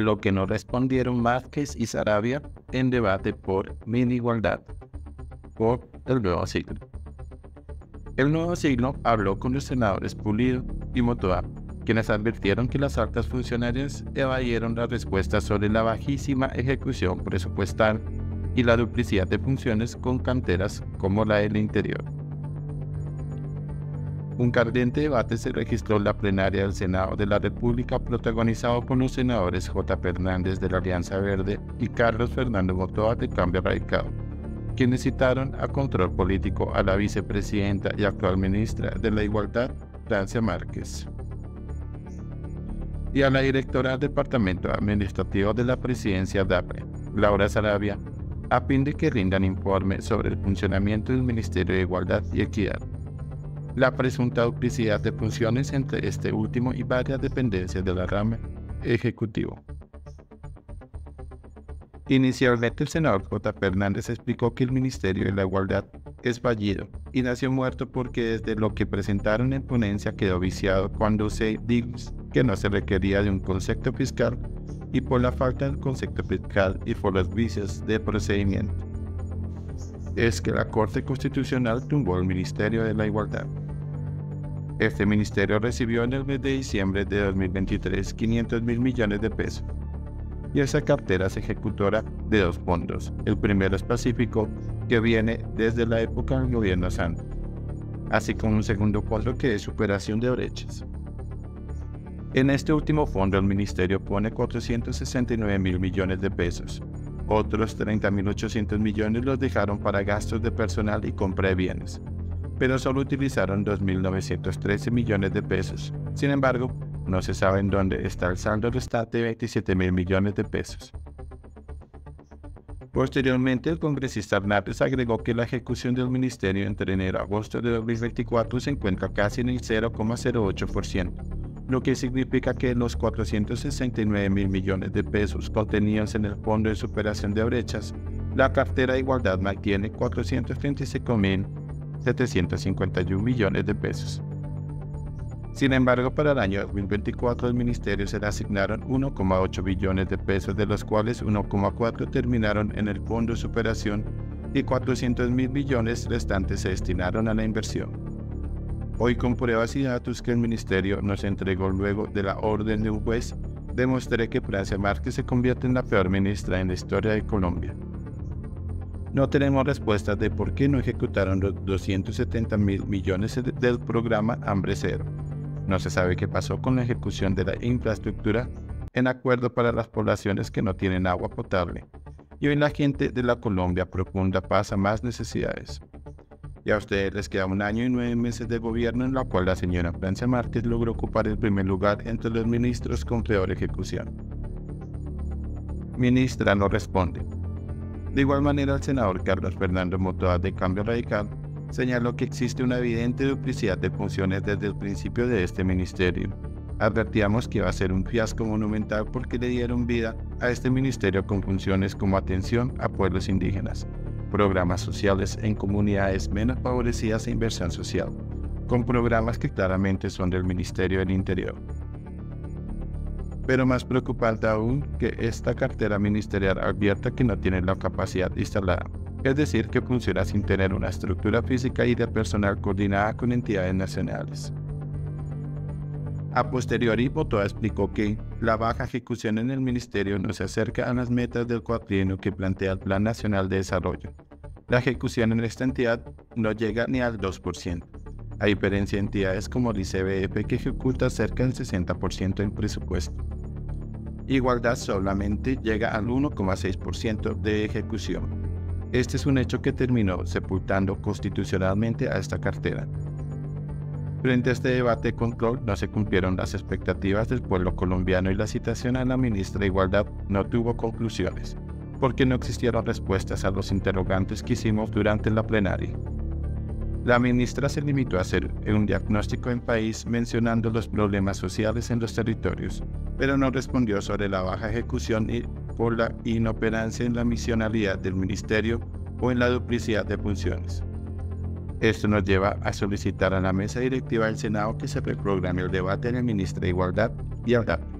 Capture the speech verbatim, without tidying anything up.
lo que no respondieron Márquez y Sarabia en debate por Minigualdad, por El Nuevo Siglo. El Nuevo Siglo habló con los senadores Pulido y Motoa, quienes advirtieron que las altas funcionarias evadieron la respuesta sobre la bajísima ejecución presupuestal y la duplicidad de funciones con canteras como la del Interior. Un caliente debate se registró en la plenaria del Senado de la República, protagonizado por los senadores J. Fernández de la Alianza Verde y Carlos Fernando Motoa de Cambio Radical, quienes citaron a control político a la vicepresidenta y actual ministra de la Igualdad, Francia Márquez, y a la directora del Departamento Administrativo de la Presidencia DAPRE, Laura Sarabia, a fin de que rindan informe sobre el funcionamiento del Ministerio de Igualdad y Equidad, la presunta duplicidad de funciones entre este último y varias dependencias de la rama ejecutivo. Inicialmente, el senador J. Fernández explicó que el Ministerio de la Igualdad es fallido y nació muerto porque desde lo que presentaron en ponencia quedó viciado cuando se dijo que no se requería de un concepto fiscal y por la falta del concepto fiscal y por los vicios de procedimiento es que la Corte Constitucional tumbó el Ministerio de la Igualdad. Este ministerio recibió en el mes de diciembre de dos mil veintitrés quinientos mil millones de pesos y esa cartera es ejecutora de dos fondos. El primero es Pacífico, que viene desde la época del gobierno Santos, así como un segundo fondo que es superación de brechas. En este último fondo el ministerio pone cuatrocientos sesenta y nueve mil millones de pesos. Otros treinta mil ochocientos millones los dejaron para gastos de personal y compra de bienes, pero solo utilizaron dos mil novecientos trece millones de pesos. Sin embargo, no se sabe en dónde está el saldo restante de veintisiete mil millones de pesos. Posteriormente, el congresista Hernández agregó que la ejecución del ministerio entre enero y agosto de dos mil veinticuatro se encuentra casi en el cero coma cero ocho por ciento, lo que significa que los cuatrocientos sesenta y nueve mil millones de pesos contenidos en el Fondo de Superación de Brechas, la cartera de Igualdad mantiene cuatrocientos treinta y cinco mil setecientos cincuenta y uno millones de pesos. Sin embargo, para el año dos mil veinticuatro al ministerio se le asignaron uno coma ocho billones de pesos, de los cuales uno coma cuatro terminaron en el Fondo de Superación y cuatrocientos mil millones restantes se destinaron a la inversión. Hoy, con pruebas y datos que el ministerio nos entregó luego de la orden de un juez, demostré que Francia Márquez se convierte en la peor ministra en la historia de Colombia. No tenemos respuestas de por qué no ejecutaron los doscientos setenta mil millones del programa Hambre Cero. No se sabe qué pasó con la ejecución de la infraestructura en acuerdo para las poblaciones que no tienen agua potable. Y hoy la gente de la Colombia profunda pasa más necesidades. Y a ustedes les queda un año y nueve meses de gobierno en la cual la señora Francia Márquez logró ocupar el primer lugar entre los ministros con peor ejecución. Ministra no responde. De igual manera, el senador Carlos Fernando Motoa de Cambio Radical señaló que existe una evidente duplicidad de funciones desde el principio de este ministerio. Advertíamos que iba a ser un fiasco monumental porque le dieron vida a este ministerio con funciones como atención a pueblos indígenas, programas sociales en comunidades menos favorecidas e inversión social, con programas que claramente son del Ministerio del Interior. Pero más preocupante aún que esta cartera ministerial advierta que no tiene la capacidad instalada, es decir, que funciona sin tener una estructura física y de personal coordinada con entidades nacionales. A posteriori, Motoa explicó que la baja ejecución en el ministerio no se acerca a las metas del cuatrienio que plantea el Plan Nacional de Desarrollo. La ejecución en esta entidad no llega ni al dos por ciento, a diferencia de entidades como el I C B F que ejecuta cerca del sesenta por ciento del presupuesto. Igualdad solamente llega al uno coma seis por ciento de ejecución. Este es un hecho que terminó sepultando constitucionalmente a esta cartera. Frente a este debate de control, no se cumplieron las expectativas del pueblo colombiano y la citación a la ministra de Igualdad no tuvo conclusiones, porque no existieron respuestas a los interrogantes que hicimos durante la plenaria. La ministra se limitó a hacer un diagnóstico en país mencionando los problemas sociales en los territorios, pero no respondió sobre la baja ejecución y por la inoperancia en la misionalidad del ministerio o en la duplicidad de funciones. Esto nos lleva a solicitar a la mesa directiva del Senado que se reprograme el debate de la ministra de Igualdad y al DAPRE.